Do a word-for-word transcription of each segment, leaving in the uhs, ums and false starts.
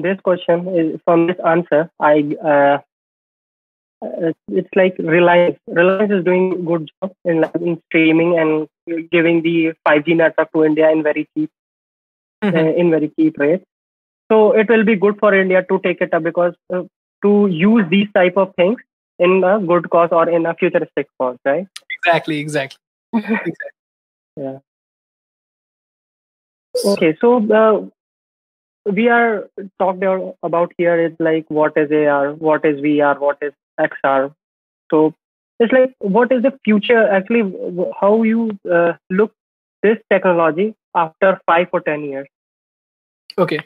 from this question, from this answer, I uh, it's like Reliance. Reliance is doing a good job in, in streaming and giving the five G network to India in very cheap, mm-hmm. uh, in very cheap rates. So it will be good for India to take it up because uh, to use these type of things in a good cause or in a futuristic cause, right? Exactly, exactly. exactly. Yeah. Okay, so uh, we are talked about here is like what is A R, what is V R, what is X R. So it's like what is the future actually? How you uh, look this technology after five or ten years? Okay,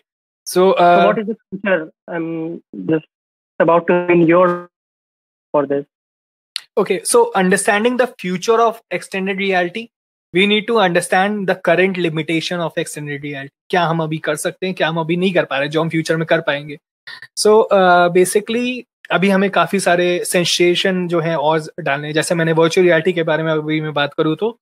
so, uh, so what is the future? I'm just about to in your for this. Okay, so understanding the future of extended reality. We need to understand the current limitation of extended reality. क्या हम अभी कर सकते हैं, क्या हम अभी नहीं कर पा रहे, जो हम फ्यूचर में कर पाएंगे. So बेसिकली uh, अभी हमें काफी सारे सेंसेशन जो हैं और डालने, जैसे मैंने वर्चुअल रियलिटी के बारे में अभी मैं बात करूँ तो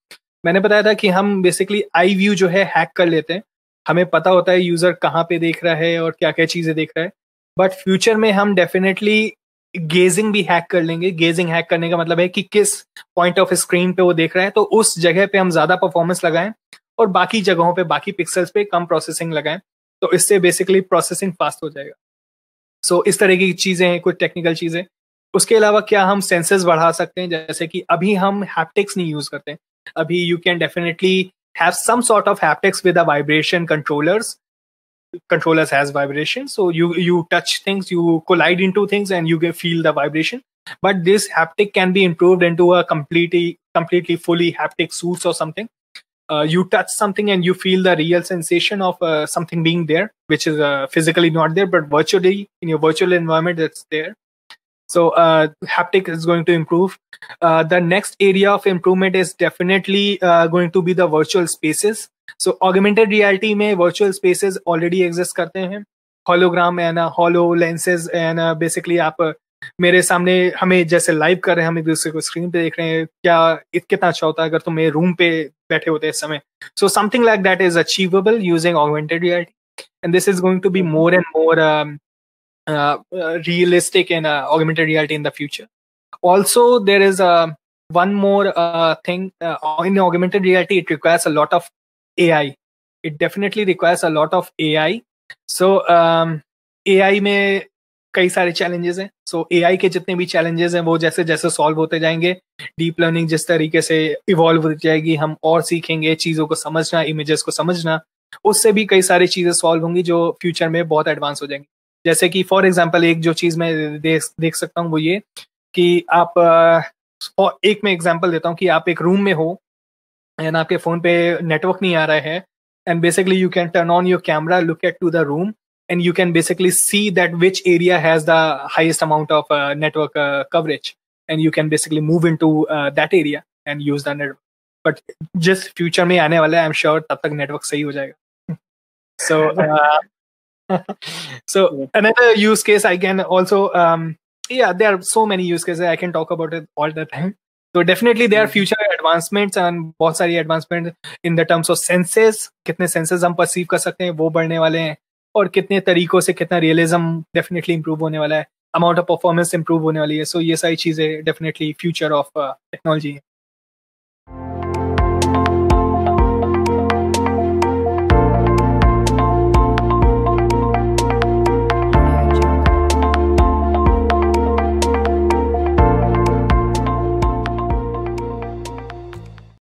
मैंने बताया था कि हम बेसिकली आई व्यू जो है हैक कर लेते हैं. हमें पता होता है यूजर कहाँ पे देख रहा है और क्या क्या चीजें देख रहा है, बट फ्यूचर में हम डेफिनेटली गेजिंग भी हैक कर लेंगे. गेजिंग हैक करने का मतलब है कि किस पॉइंट ऑफ स्क्रीन पे वो देख रहा है, तो उस जगह पे हम ज्यादा परफॉर्मेंस लगाएं और बाकी जगहों पे, बाकी पिक्सल्स पे कम प्रोसेसिंग लगाएं, तो इससे बेसिकली प्रोसेसिंग फास्ट हो जाएगा. सो so, इस तरह की चीजें हैं, कुछ टेक्निकल चीजें. उसके अलावा क्या हम सेंसेस बढ़ा सकते हैं, जैसे कि अभी हम हैप्टिक्स नहीं यूज करते हैं. अभी you can definitely have some sort of haptics with a vibration controllers. Controllers has vibration, so you you touch things, you collide into things, and you feel the vibration. But this haptic can be improved into a completely, completely fully haptic suits or something. Uh, you touch something and you feel the real sensation of uh, something being there, which is uh, physically not there, but virtually in your virtual environment that's there. So uh, haptic is going to improve. Uh, the next area of improvement is definitely uh, going to be the virtual spaces. So augmented reality में virtual spaces already exist करते हैं. Hologram and holo lenses and basically आप मेरे सामने, हमें जैसे live कर रहे हैं, हम एक दूसरे को स्क्रीन पे देख रहे हैं, क्या कितना अच्छा होता है अगर तुम मेरे रूम पे बैठे होते इस समय. So something like that is achievable using augmented reality, and this is going to be more and more um, uh, realistic in uh, augmented reality in the future. Also there is uh, one more uh, thing uh, in augmented reality. It requires a lot of A I. It definitely requires a lot of A I. So um, A I में कई सारे challenges हैं. So A I के जितने भी challenges हैं वो जैसे जैसे solve होते जाएंगे, deep learning जिस तरीके से evolve होती जाएगी, हम और सीखेंगे चीज़ों को समझना, images को समझना, उससे भी कई सारी चीज़ें solve होंगी जो future में बहुत advance हो जाएंगी. जैसे कि for example एक जो चीज़ मैं देख देख सकता हूँ वो ये कि आप uh, एक मैं example देता हूँ कि आप एक room में हो and आपके फोन पे नेटवर्क नहीं आ रहा है, and basically you can turn on your camera, look at to the room, and you can basically see that which area has the highest amount of network coverage, and you can basically move into that area and use the network. But जिस future में आने वाला है I am sure तब तक network सही हो जाएगा. So so another use case I can also, या there are so many use cases, I can talk about it all the time. So definitely there are future advancements and बहुत सारी advancements in the terms of senses. कितने senses हम perceive कर सकते हैं वो बढ़ने वाले हैं, और कितने तरीकों से कितना realism definitely improve होने वाला है, amount of performance improve होने वाली है. So ये सारी चीजें definitely future of uh, technology है.